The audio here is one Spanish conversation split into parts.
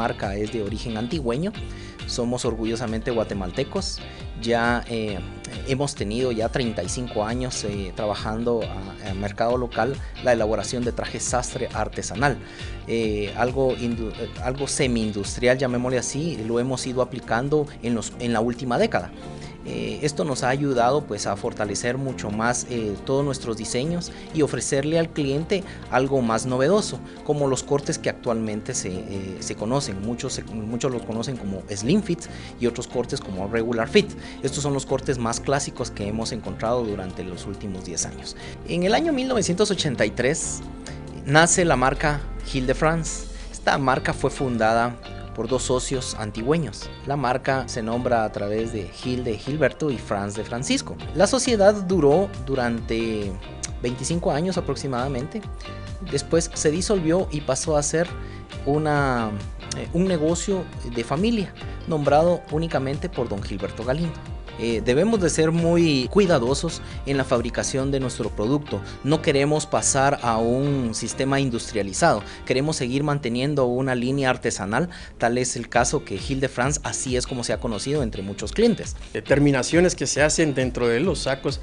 marca es de origen antigüeño, somos orgullosamente guatemaltecos, ya hemos tenido ya 35 años trabajando en mercado local la elaboración de trajes sastre artesanal, algo semi-industrial, llamémosle así, lo hemos ido aplicando en la última década. Esto nos ha ayudado pues a fortalecer mucho más todos nuestros diseños y ofrecerle al cliente algo más novedoso, como los cortes que actualmente se conocen, muchos los conocen como slim fit y otros cortes como regular fit. Estos son los cortes más clásicos que hemos encontrado durante los últimos 10 años. En el año 1983 nace la marca Gil de France. Esta marca fue fundada por dos socios antigüeños. La marca se nombra a través de Gil de Gilberto y France de Francisco. La sociedad duró durante 25 años aproximadamente. Después se disolvió y pasó a ser un negocio de familia, nombrado únicamente por don Gilberto Galindo. Debemos de ser muy cuidadosos en la fabricación de nuestro producto. No queremos pasar a un sistema industrializado, queremos seguir manteniendo una línea artesanal. Tal es el caso que Gil de France, así es como se ha conocido entre muchos clientes. Terminaciones que se hacen dentro de los sacos,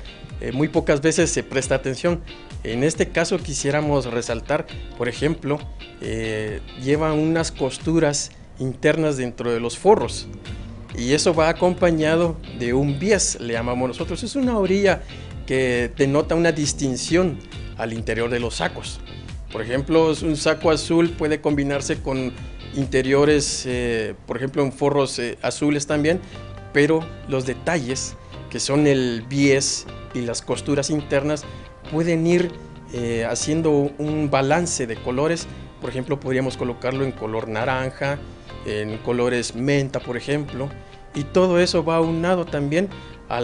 muy pocas veces se presta atención. En este caso quisiéramos resaltar, por ejemplo, llevan unas costuras internas dentro de los forros. Y eso va acompañado de un bies, le llamamos nosotros. Es una orilla que denota una distinción al interior de los sacos. Por ejemplo, un saco azul puede combinarse con interiores, por ejemplo, en forros azules también, pero los detalles que son el bies y las costuras internas pueden ir haciendo un balance de colores. Por ejemplo, podríamos colocarlo en color naranja, en colores menta, por ejemplo, y todo eso va aunado también a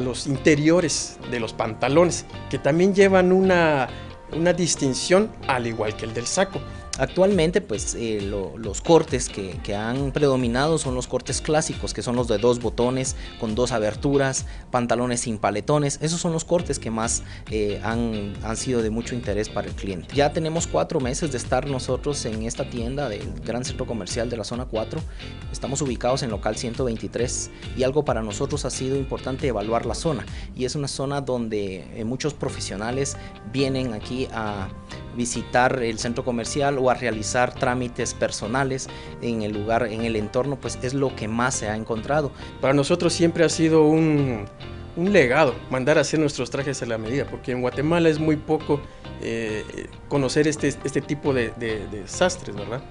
los interiores de los pantalones, que también llevan una distinción al igual que el del saco. Actualmente pues los cortes que han predominado son los cortes clásicos, que son los de dos botones, con dos aberturas, pantalones sin paletones. Esos son los cortes que más han sido de mucho interés para el cliente. Ya tenemos 4 meses de estar nosotros en esta tienda del gran centro comercial de la zona 4. Estamos ubicados en local 123 y algo para nosotros ha sido importante evaluar la zona, y es una zona donde muchos profesionales vienen aquí a visitar el centro comercial o a realizar trámites personales en el lugar, en el entorno, pues es lo que más se ha encontrado. Para nosotros siempre ha sido un legado mandar a hacer nuestros trajes a la medida, porque en Guatemala es muy poco conocer este tipo de sastres, ¿verdad?